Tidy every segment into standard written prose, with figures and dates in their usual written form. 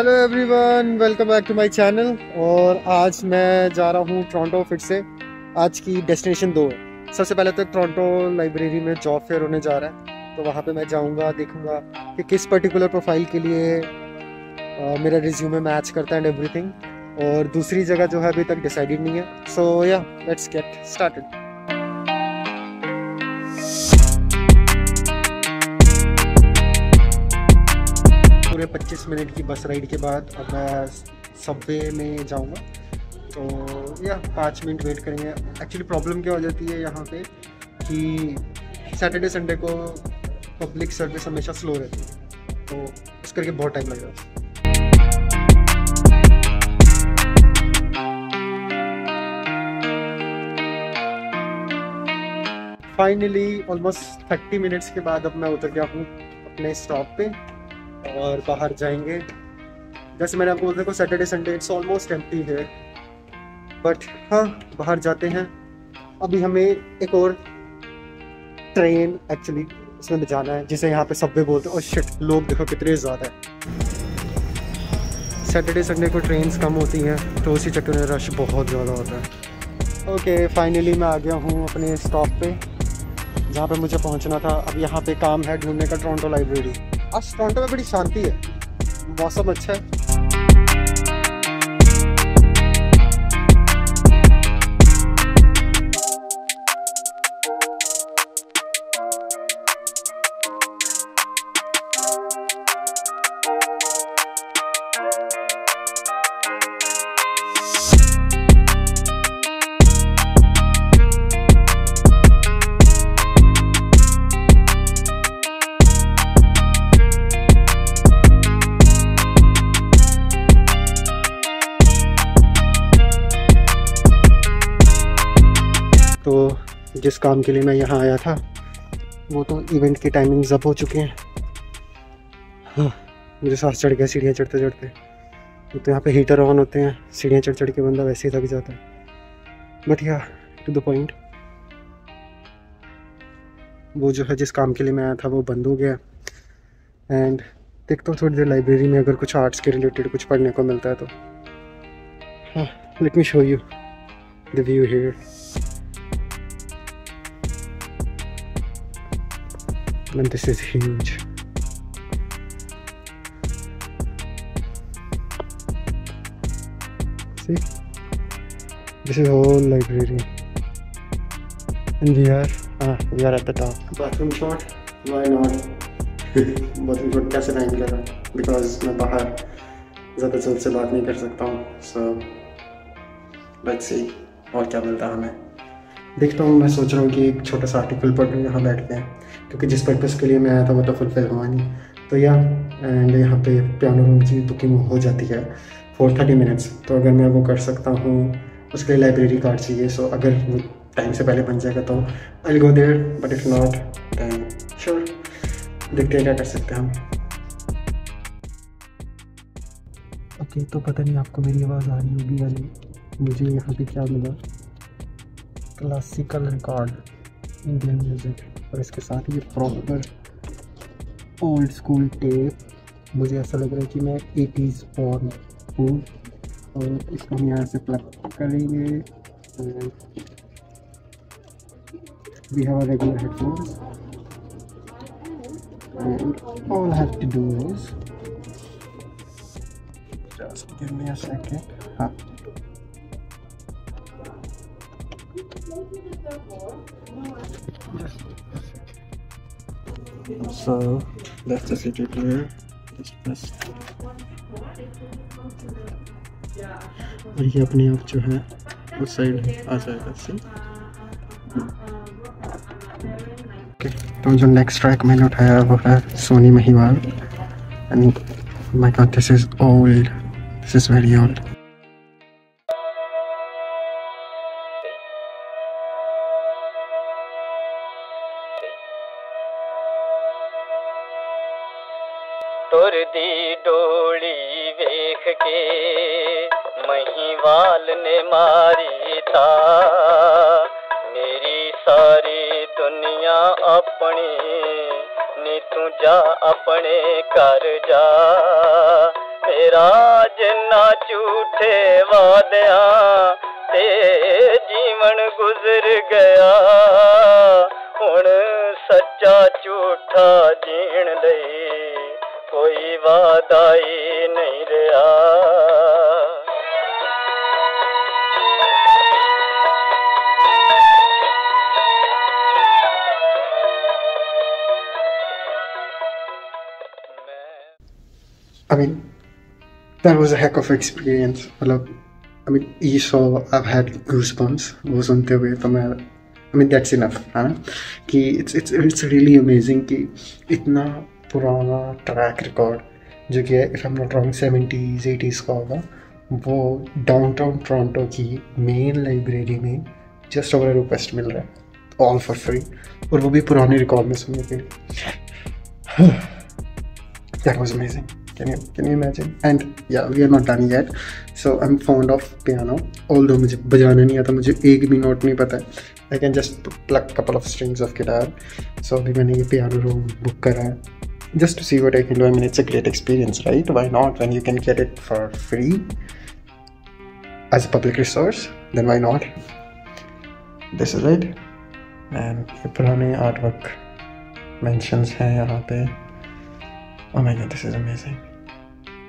Hello everyone, welcome back to my channel. और आज मैं जा रहा हूँ टोरंटो फिर से। आज की डेस्टिनेशन दो है। सबसे पहले तो टोरंटो लाइब्रेरी में जॉब फेयर होने जा रहा है, तो वहाँ पे मैं जाऊँगा, देखूँगा कि किस पर्टिकुलर प्रोफाइल के लिए मेरा रिज्यूमे मैच करता है एंड एवरीथिंग। और दूसरी जगह जो है अभी तक डिसाइडेड नहीं है। So yeah let's get started. पूरे 25 मिनट की बस राइड के बाद अब मैं सबवे में जाऊंगा, तो या 5 मिनट वेट करेंगे। एक्चुअली प्रॉब्लम क्या हो जाती है यहाँ पे कि सैटरडे संडे को पब्लिक सर्विस हमेशा स्लो रहती है, तो उस करके बहुत टाइम लग रहा है। फाइनली ऑलमोस्ट 30 मिनट्स के बाद अब मैं उतर गया हूँ अपने स्टॉप पे और बाहर जाएंगे। जैसे मैंने आपको बोला था Saturday Sunday it's almost empty है, बट हाँ बाहर जाते हैं। अभी हमें एक और ट्रेन एक्चुअली उसमें जाना है जिसे यहाँ पे सबवे बोलते हैं। और शिट, लोग देखो कितने ज़्यादा है। सैटरडे संडे को ट्रेन्स कम होती हैं, तो उसी चक्कर में रश बहुत ज़्यादा होता है। ओके, फाइनली मैं आ गया हूँ अपने स्टॉप पे जहाँ पे मुझे पहुँचना था। अब यहाँ पे काम है ढूंढने का टोरंटो लाइब्रेरी। आज टोरंटो में बड़ी शांति है, मौसम अच्छा है। तो जिस काम के लिए मैं यहाँ आया था वो तो इवेंट की टाइमिंग्स अब हो चुके हैं। हाँ, मुझे सांस चढ़ गया सीढ़ियाँ चढ़ते चढ़ते। तो यहाँ पे हीटर ऑन होते हैं, सीढ़ियाँ चढ़ चढ़ के बंदा वैसे ही थक जाता है। बट या टू द पॉइंट, वो जो है जिस काम के लिए मैं आया था वो बंद हो गया। एंड देखता हूँ थोड़ी देर लाइब्रेरी में अगर कुछ आर्ट्स के रिलेटेड कुछ पढ़ने को मिलता है तो। हाँ, let me show you the view here. And this is huge. See, this is whole library, and we are at the top. Bathroom shot? Why not? Bathroom shot कैसे नहीं मिलेगा? Because मैं बाहर ज़्यादा चल से बात नहीं कर सकता हूँ. So let's see और क्या मिलता है हमें. देखता हूँ, मैं सोच रहा हूँ कि एक छोटा सा आर्टिकल पढ़ लूँ यहाँ बैठ के, क्योंकि जिस पर्पज़ के लिए मैं आया था वो तो फुलफिल हुआ नहीं। तो या एंड यहाँ पे पियानो रूम की बुकिंग हो जाती है 4:30 मिनट्स, तो अगर मैं वो कर सकता हूँ उसके लिए लाइब्रेरी कार्ड चाहिए। सो अगर वो टाइम से पहले बन जाएगा तो I will go there, but if not then sure देखते हैं क्या कर सकते हैं हम। ओके, तो पता नहीं आपको मेरी आवाज़ आ रही होगी या नहीं। मुझे यहाँ पर क्या मिला, क्लासिकल रिकॉर्ड इंडियन म्यूज़िक, और इसके साथ ये प्रॉपर ओल्ड स्कूल टेप। मुझे ऐसा लग रहा है कि मैं 80s बॉर्न हूँ। और इसको हम यहाँ से प्लग करेंगे। We have a regular headphones and all have to do is just give me a second. हाँ, so that's the city player. Just press. और ये अपने आप जो है उस साइड आ जाएगा। सी ओके, तो जो नेक्स्ट ट्रैक मैंने उठाया वो है Sohni Mahiwal. And my God, this is old, this is very old. तुरदी डोली देख के महिवाल ने मारी था, मेरी सारी दुनिया अपनी नी, तू जा अपने घर जा। मेरा जिन्ना झूठे वादिया ते जीवन गुजर गया, हुण सच्चा झूठा जीण लई कोई वादा ही नहीं रहा। I mean, that was a heck of an experience. I mean, you saw I've had goosebumps. वो सुनते हुए तो मैं, I mean that's enough, है ना? कि it's really amazing कि इतना पुराना ट्रैक रिकॉर्ड जो कि if I'm not wrong 70s 80s का होगा, वो डाउनटाउन टोरंटो की मेन लाइब्रेरी में जस्ट ओवर रिक्वेस्ट मिल रहा है, ऑल फॉर फ्री, और वो भी पुराने रिकॉर्ड में सुनने के लिए। That was amazing. Can you imagine? And yeah, we are not done yet. So I'm fond of piano. Although मुझे बजाना नहीं आता, मुझे एक भी नोट नहीं पता है. I can just pluck couple of strings of guitar. So अभी मैंने ये piano room book करा है. Just to see what I can do. I mean, it's a great experience, right? Why not? When you can get it for free as a public resource, then why not? This is it. And ये पुराने artwork mentions हैं यहाँ पे. Oh my God, this is amazing.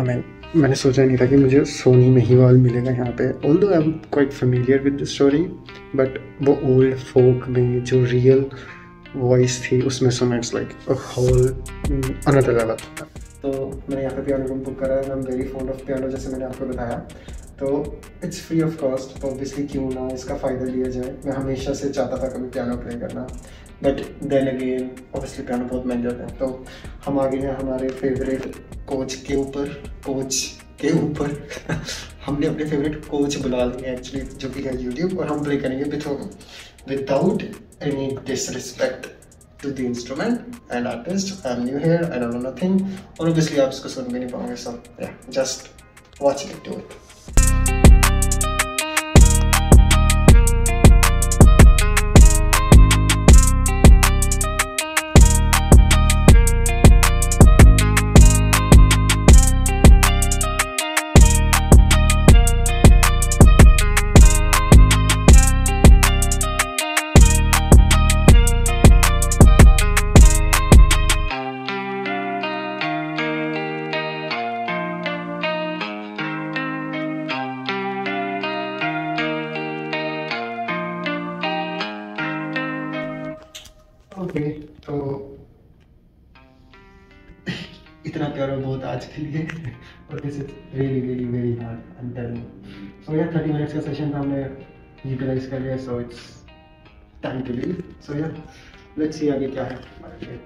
I mean, मैंने सोचा नहीं था कि मुझे सोनी महिवाल मिलेगा यहाँ पे, although I'm quite familiar with the story, but वो old folk में जो real voice थी उसमें सुना, it's like a whole another level. तो मैंने यहाँ पे piano room book करा है, I'm very fond of piano जैसे मैंने आपको बताया, तो it's free of cost, तो obviously क्यों ना इसका फ़ायदा लिया जाए। मैं हमेशा से चाहता था कभी piano play करना, but then again obviously piano बहुत महंगे होते हैं, तो हम आ गए हैं हमारे फेवरेट कोच के ऊपर। हमने अपने फेवरेट कोच बुला लिए हैं एक्चुअली, जो कि है यूट्यूब, और हम प्ले करेंगे Beethoven without any disrespect to the instrument and artist. I am new here, I don't know nothing, और ऑब्वियसली आप इसको सुन भी नहीं पाओगे, so just watch it to it. तो इतना प्यार बहुत आज के लिए, और this is really really very hard, I am telling you. So यार 30 मिनट्स का सेशन हमने यूटिलाइज कर लिया, so it's time to leave. So यार लेट्स सी आगे क्या है हमारे लिए।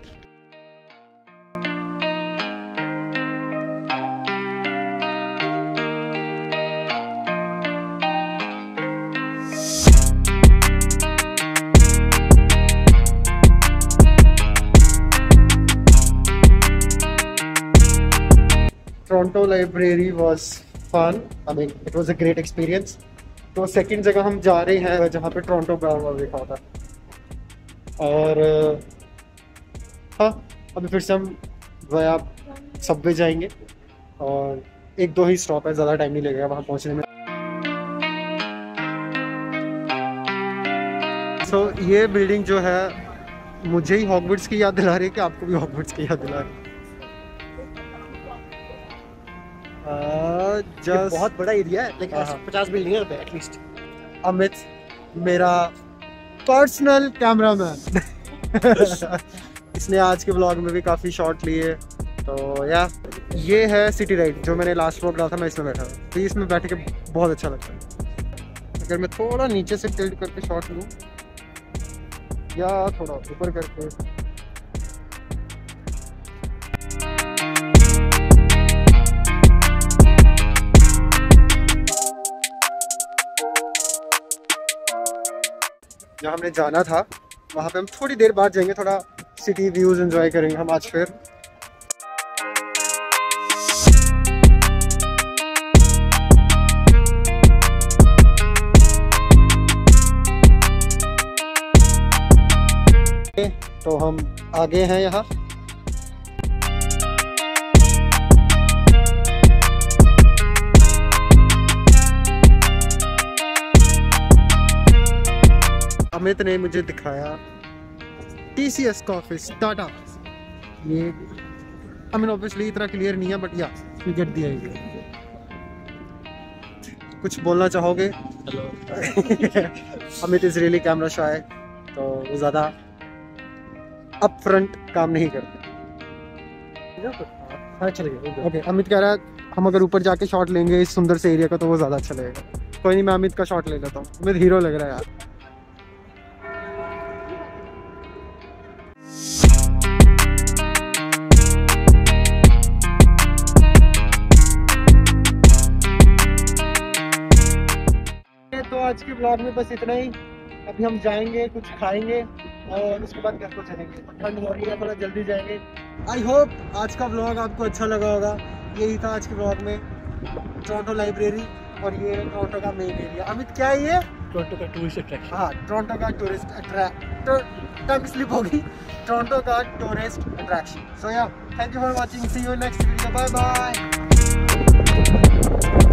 Toronto library was fun, I mean it was a great experience. तो सेकंड जगह हम जा रहे हैं जहाँ पे टोरंटो ब्राउन लिखा होता है, और हाँ अभी फिर से हम वहाँ सबवे जाएंगे, और 1-2 ही स्टॉप है, ज़्यादा टाइम नहीं लगेगा वहाँ पहुँचने में। सो ये बिल्डिंग जो है मुझे ही हॉगवर्ट्स की याद दिला रही है, कि आपको भी हॉगवर्ट्स की याद दिला रही है। बहुत बड़ा एरिया है, लेकिन 50 बिल्डिंग पे एटलीस्ट। अमित मेरा पर्सनल कैमरामैन, इसने आज के ब्लॉग में भी काफ़ी शॉट लिए। तो या ये है सिटी राइड जो मैंने लास्ट ब्लॉग डाला था, मैं इसमें बैठा था, तो इसमें बैठ के बहुत अच्छा लगता है। अगर मैं थोड़ा नीचे से टिल्ट करके शॉट लूँ या थोड़ा ऊपर करके, जहाँ हमने जाना था वहाँ पे हम थोड़ी देर बाद जाएंगे, थोड़ा सिटी व्यूज़ एंजॉय करेंगे हम आज फिर। तो हम आगे हैं यहाँ। अमित ने मुझे दिखाया TCS का ऑफिस, टाटा। ये आई मीन ऑब्वियसली इतना क्लियर नहीं है बट या गेट दिया है। कुछ बोलना चाहोगे? Amit is really camera shy, तो वो ज़्यादा अप फ्रंट काम नहीं करते। ओके, अमित कह रहा है हम अगर ऊपर जाके शॉट लेंगे इस सुंदर से एरिया का तो वो ज़्यादा अच्छा लगेगा। कोई नहीं, मैं अमित का शॉट ले लेता हूँ। अमित हीरो लग रहा है यार। आज के ब्लॉग में बस इतना ही। अभी हम जाएंगे, कुछ खाएंगे और उसके बाद घर को चलेंगे। ठंड हो रही है, थोड़ा जल्दी जाएंगे। आई होप आज का ब्लॉग आपको अच्छा लगा होगा। यही था आज के ब्लॉग में टोरंटो लाइब्रेरी, और ये टोरंटो का मेन एरिया। अमित, क्या है ये? टोरंटो का टूरिस्ट अट्रैक्शन। हाँ, टोरंटो का टूरिस्ट अट्रैक्शन। टंग स्लिप होगी। टोरंटो का tourist attraction. So yeah, thank you for watching, see you next video, bye bye.